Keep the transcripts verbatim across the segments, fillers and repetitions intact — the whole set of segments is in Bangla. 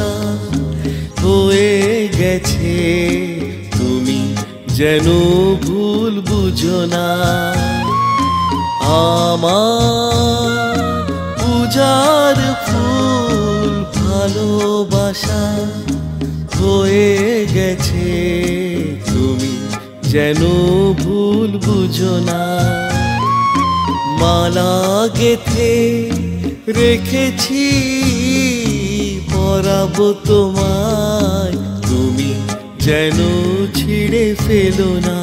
জানা হয়ে গেছে, তুমি যেন ভুল বুঝো না। আমার পূজার ফুল ভালোবাসা হয়ে গেছে, তুমি যেন ভুল বুঝো না। মালা গেথে রেখেছি পরাবো তোমায়, তুমি যেন ছিঁড়ে ফেলো না।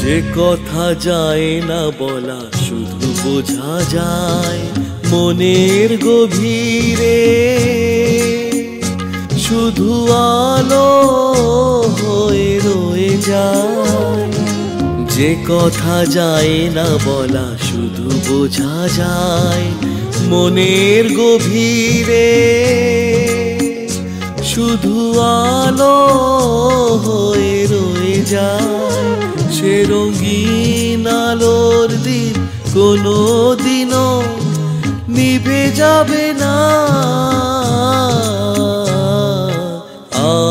যে কথা যায় না বলা শুধু বোঝা যায় মনের গভীরে, শুধু আলো হয়ে রয়ে যায়। যে কথা যায় না বলা শুধু বোঝা যায় মনের গভীরে, শুধু আলো হয়ে রয়ে যায়। সে রঙিন আলোর দিন কোনো দিনও নিভে যাবে না।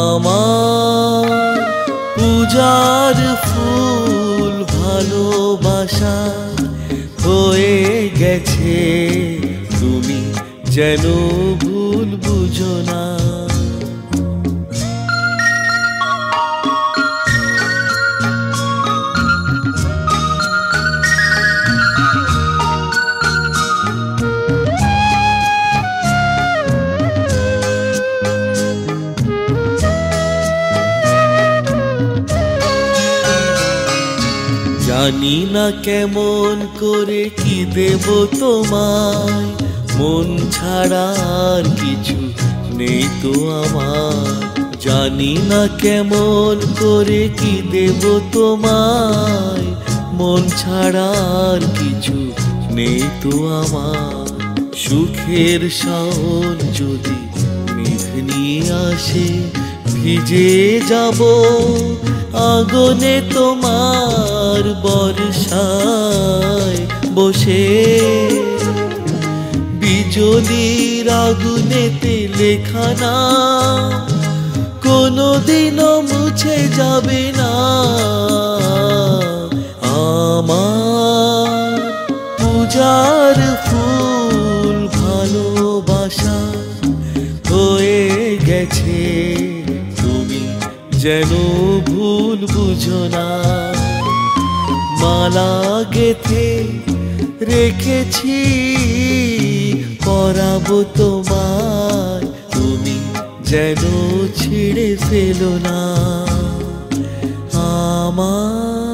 আমার পূজার ফুল ভালোবাসা হয়ে গেছে, তুমি যেন ভুল বুঝো না। জানি না কেমন করে কি দেব তোমায়, মন ছাড়া আর কিছু নেই তো আমার। জানি না কেমন করে কি দেব তোমায়, মন ছাড়া আর কিছু নেই তো আমার। সুখের শাওন যদি মেঘ নিয়ে আসে, ভিজে যাব আগুনে তোমার বর্ষায় বসে। বিজলির আগুনেতে লেখা না কোনোদিনও মুছে যাবে না। আমার পূজার ফুল ভালোবাসা হয়ে গেছে, যেন ভুল বুঝো না। মালা গেথে রেখেছি পরাবো তোমায়, তুমি যেন ছিঁড়ে ফেলো না। আমার